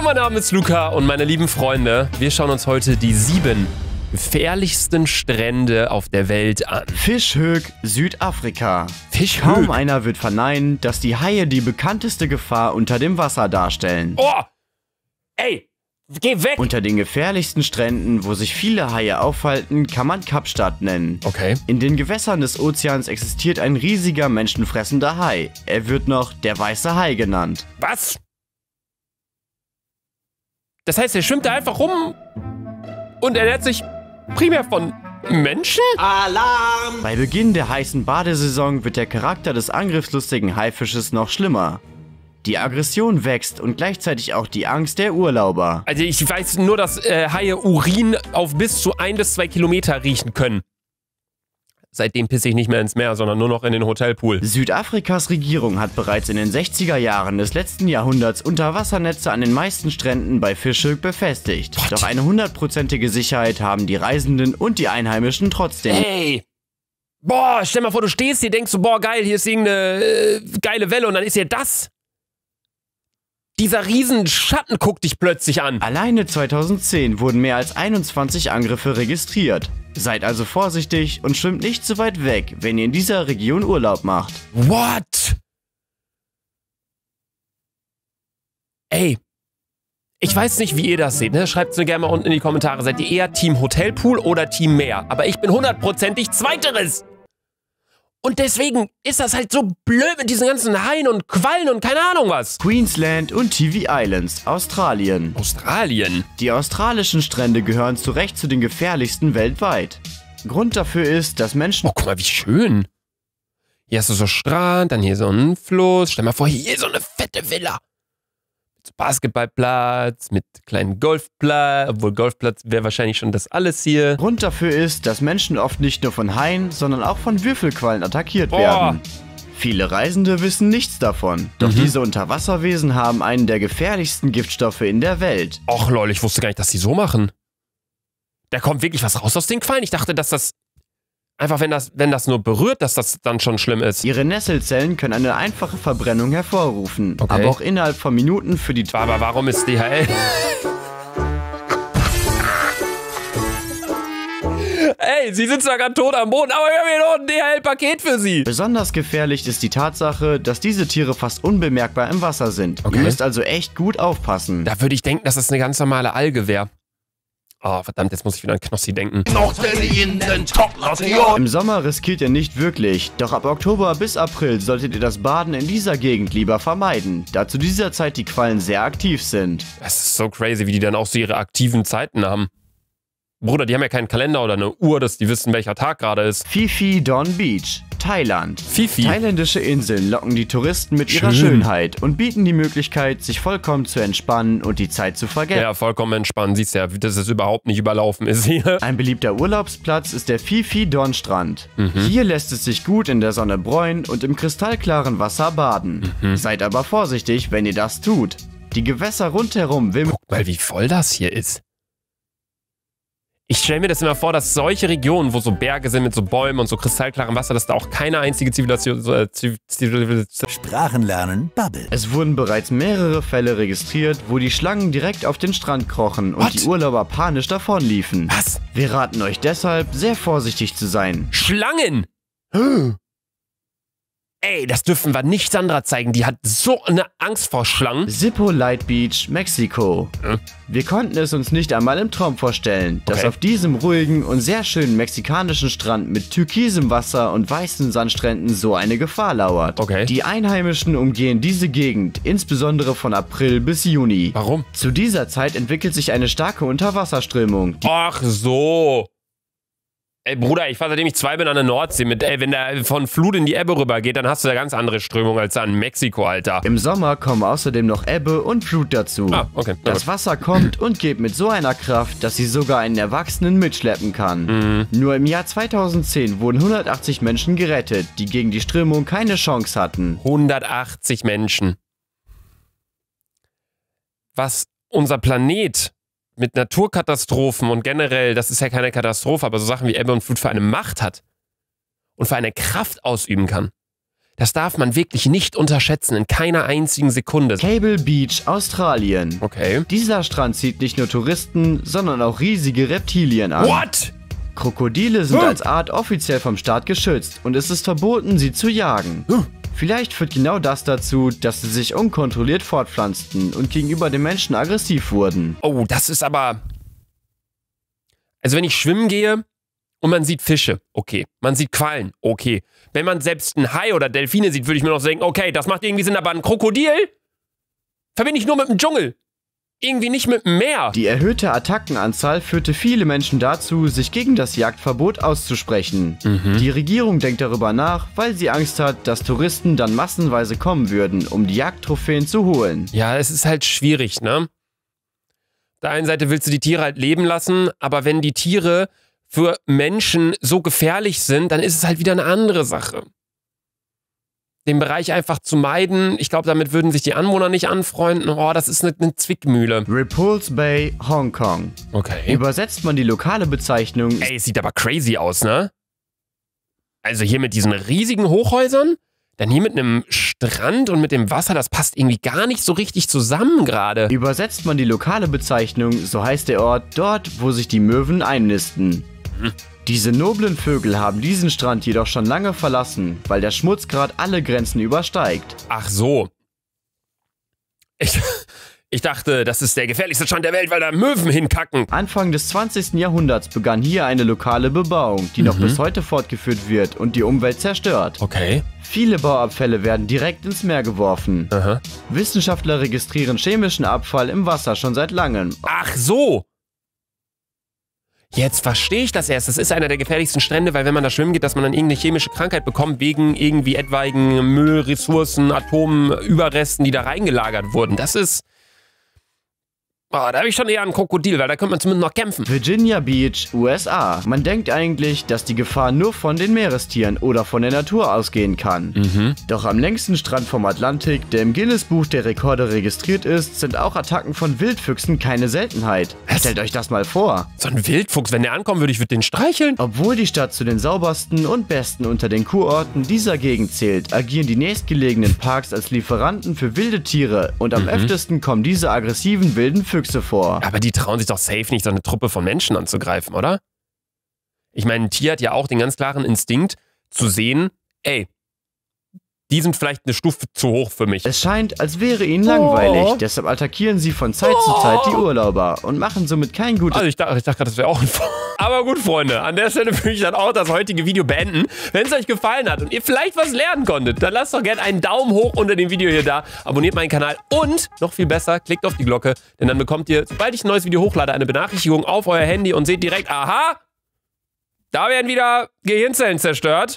Hallo, mein Name ist Luca und meine lieben Freunde, wir schauen uns heute die 7 gefährlichsten Strände auf der Welt an. Fish Hoek, Südafrika. Fish Hoek. Kaum einer wird verneinen, dass die Haie die bekannteste Gefahr unter dem Wasser darstellen. Oh! Ey! Geh weg! Unter den gefährlichsten Stränden, wo sich viele Haie aufhalten, kann man Kapstadt nennen. Okay. In den Gewässern des Ozeans existiert ein riesiger menschenfressender Hai. Er wird noch der weiße Hai genannt. Was? Das heißt, er schwimmt da einfach rum und ernährt sich primär von Menschen? Alarm! Bei Beginn der heißen Badesaison wird der Charakter des angriffslustigen Haifisches noch schlimmer. Die Aggression wächst und gleichzeitig auch die Angst der Urlauber. Also ich weiß nur, dass Haie Urin auf bis zu 1 bis 2 Kilometer riechen können. Seitdem pisse ich nicht mehr ins Meer, sondern nur noch in den Hotelpool. Südafrikas Regierung hat bereits in den 60er Jahren des letzten Jahrhunderts Unterwassernetze an den meisten Stränden bei Fish Hoek befestigt. What? Doch eine 100%ige Sicherheit haben die Reisenden und die Einheimischen trotzdem. Hey! Boah, stell mal vor, du stehst hier, denkst du, boah, geil, hier ist irgendeine geile Welle und dann ist hier das. Dieser Riesenschatten guckt dich plötzlich an. Alleine 2010 wurden mehr als 21 Angriffe registriert. Seid also vorsichtig und schwimmt nicht zu weit weg, wenn ihr in dieser Region Urlaub macht. What? Ey, ich weiß nicht, wie ihr das seht, ne? Schreibt es mir gerne mal unten in die Kommentare. Seid ihr eher Team Hotelpool oder Team Meer? Aber ich bin 100%ig Zweiteres. Und deswegen ist das halt so blöd mit diesen ganzen Haien und Quallen und keine Ahnung was. Queensland und Tiwi Islands, Australien. Australien? Die australischen Strände gehören zu Recht zu den gefährlichsten weltweit. Grund dafür ist, dass Menschen... Oh, guck mal, wie schön. Hier hast du so Strand, dann hier so ein Fluss. Stell mal vor, hier so eine fette Villa. Mit Basketballplatz, mit kleinen Golfplatz, obwohl Golfplatz wäre wahrscheinlich schon das alles hier. Grund dafür ist, dass Menschen oft nicht nur von Haien, sondern auch von Würfelquallen attackiert werden. Viele Reisende wissen nichts davon, doch diese Unterwasserwesen haben einen der gefährlichsten Giftstoffe in der Welt. Och lol, ich wusste gar nicht, dass die so machen. Da kommt wirklich was raus aus den Quallen. Ich dachte, dass das... Einfach, wenn das nur berührt, dass das dann schon schlimm ist. Ihre Nesselzellen können eine einfache Verbrennung hervorrufen. Okay. Aber auch innerhalb von Minuten für die... Aber warum ist DHL? Ey, sie sitzt da gerade tot am Boden, aber wir haben hier noch ein DHL-Paket für sie. Besonders gefährlich ist die Tatsache, dass diese Tiere fast unbemerkbar im Wasser sind. Okay. Ihr müsst also echt gut aufpassen. Da würde ich denken, dass das eine ganz normale Alge wäre. Oh, verdammt, jetzt muss ich wieder an Knossi denken. Im Sommer riskiert ihr nicht wirklich, doch ab Oktober bis April solltet ihr das Baden in dieser Gegend lieber vermeiden, da zu dieser Zeit die Quallen sehr aktiv sind. Es ist so crazy, wie die dann auch so ihre aktiven Zeiten haben. Bruder, die haben ja keinen Kalender oder eine Uhr, dass die wissen, welcher Tag gerade ist. Phi Phi Don Beach, Thailand. Fifi. Thailändische Inseln locken die Touristen mit ihrer Schönheit und bieten die Möglichkeit, sich vollkommen zu entspannen und die Zeit zu vergessen. Ja, vollkommen entspannen. Siehst du ja, dass es überhaupt nicht überlaufen ist hier. Ein beliebter Urlaubsplatz ist der Phi Phi Don Strand. Hier lässt es sich gut in der Sonne bräunen und im kristallklaren Wasser baden. Seid aber vorsichtig, wenn ihr das tut. Die Gewässer rundherum wimmeln. Guck mal, wie voll das hier ist. Ich stelle mir das immer vor, dass solche Regionen, wo so Berge sind mit so Bäumen und so kristallklarem Wasser, dass da auch keine einzige Zivilisation... Sprachen lernen, Bubble. Es wurden bereits mehrere Fälle registriert, wo die Schlangen direkt auf den Strand krochen und die Urlauber panisch davonliefen. Was? Wir raten euch deshalb, sehr vorsichtig zu sein. Schlangen? Ey, das dürfen wir nicht Sandra zeigen. Die hat so eine Angst vor Schlangen. Zipolite Light Beach, Mexiko. Wir konnten es uns nicht einmal im Traum vorstellen, dass auf diesem ruhigen und sehr schönen mexikanischen Strand mit türkisem Wasser und weißen Sandstränden so eine Gefahr lauert. Die Einheimischen umgehen diese Gegend, insbesondere von April bis Juni. Warum? Zu dieser Zeit entwickelt sich eine starke Unterwasserströmung. Ach so. Ey, Bruder, ich war, seitdem ich 2 bin, an der Nordsee mit, ey, wenn da von Flut in die Ebbe rübergeht, dann hast du da ganz andere Strömung als an Mexiko, Alter. Im Sommer kommen außerdem noch Ebbe und Flut dazu. Das Wasser kommt und geht mit so einer Kraft, dass sie sogar einen Erwachsenen mitschleppen kann. Nur im Jahr 2010 wurden 180 Menschen gerettet, die gegen die Strömung keine Chance hatten. 180 Menschen. Was unser Planet... mit Naturkatastrophen und generell, das ist ja keine Katastrophe, aber so Sachen wie Ebbe und Flut für eine Macht hat und für eine Kraft ausüben kann. Das darf man wirklich nicht unterschätzen, in keiner einzigen Sekunde. Cable Beach, Australien. Okay. Dieser Strand zieht nicht nur Touristen, sondern auch riesige Reptilien an. What? Krokodile sind als Art offiziell vom Staat geschützt und es ist verboten, sie zu jagen. Vielleicht führt genau das dazu, dass sie sich unkontrolliert fortpflanzten und gegenüber den Menschen aggressiv wurden. Oh, das ist aber... Also wenn ich schwimmen gehe... Und man sieht Fische, okay. Man sieht Quallen, okay. Wenn man selbst einen Hai oder Delfine sieht, würde ich mir noch denken, okay, das macht irgendwie Sinn, aber ein Krokodil verbinde ich nur mit dem Dschungel. Irgendwie nicht mit dem Meer. Die erhöhte Attackenanzahl führte viele Menschen dazu, sich gegen das Jagdverbot auszusprechen. Die Regierung denkt darüber nach, weil sie Angst hat, dass Touristen dann massenweise kommen würden, um die Jagdtrophäen zu holen. Ja, es ist halt schwierig, ne? Auf der einen Seite willst du die Tiere halt leben lassen, aber wenn die Tiere... für Menschen so gefährlich sind, dann ist es halt wieder eine andere Sache. Den Bereich einfach zu meiden, ich glaube, damit würden sich die Anwohner nicht anfreunden. Oh, das ist eine Zwickmühle. Repulse Bay, Hongkong. Okay. Übersetzt man die lokale Bezeichnung... Ey, es sieht aber crazy aus, ne? Also hier mit diesen riesigen Hochhäusern, dann hier mit einem Strand und mit dem Wasser, das passt irgendwie gar nicht so richtig zusammen gerade. Übersetzt man die lokale Bezeichnung, so heißt der Ort dort, wo sich die Möwen einnisten. Diese noblen Vögel haben diesen Strand jedoch schon lange verlassen, weil der Schmutzgrad alle Grenzen übersteigt. Ach so. Ich dachte, das ist der gefährlichste Strand der Welt, weil da Möwen hinkacken. Anfang des 20. Jahrhunderts begann hier eine lokale Bebauung, die noch bis heute fortgeführt wird und die Umwelt zerstört. Okay. Viele Bauabfälle werden direkt ins Meer geworfen. Wissenschaftler registrieren chemischen Abfall im Wasser schon seit langem. Ach so! Jetzt verstehe ich das erst. Das ist einer der gefährlichsten Strände, weil wenn man da schwimmen geht, dass man dann irgendeine chemische Krankheit bekommt, wegen irgendwie etwaigen Müllressourcen, Atomen, Überresten, die da reingelagert wurden. Das ist... Oh, da habe ich schon eher einen Krokodil, weil da könnte man zumindest noch kämpfen. Virginia Beach, USA. Man denkt eigentlich, dass die Gefahr nur von den Meerestieren oder von der Natur ausgehen kann. Doch am längsten Strand vom Atlantik, der im Guinness-Buch der Rekorde registriert ist, sind auch Attacken von Wildfüchsen keine Seltenheit. Was? Stellt euch das mal vor. So ein Wildfuchs, wenn der ankommen würde, ich würde den streicheln. Obwohl die Stadt zu den saubersten und besten unter den Kurorten dieser Gegend zählt, agieren die nächstgelegenen Parks als Lieferanten für wilde Tiere und am öftesten kommen diese aggressiven wilden Füchse vor. Aber die trauen sich doch safe nicht, so eine Truppe von Menschen anzugreifen, oder? Ich meine, ein Tier hat ja auch den ganz klaren Instinkt, zu sehen, ey, die sind vielleicht eine Stufe zu hoch für mich. Es scheint, als wäre ihnen langweilig, deshalb attackieren sie von Zeit zu Zeit die Urlauber und machen somit kein gutes... Also ich dachte das wäre auch ein... Aber gut, Freunde, an der Stelle würde ich dann auch das heutige Video beenden. Wenn es euch gefallen hat und ihr vielleicht was lernen konntet, dann lasst doch gerne einen Daumen hoch unter dem Video hier da, abonniert meinen Kanal und, noch viel besser, klickt auf die Glocke, denn dann bekommt ihr, sobald ich ein neues Video hochlade, eine Benachrichtigung auf euer Handy und seht direkt, aha, da werden wieder Gehirnzellen zerstört.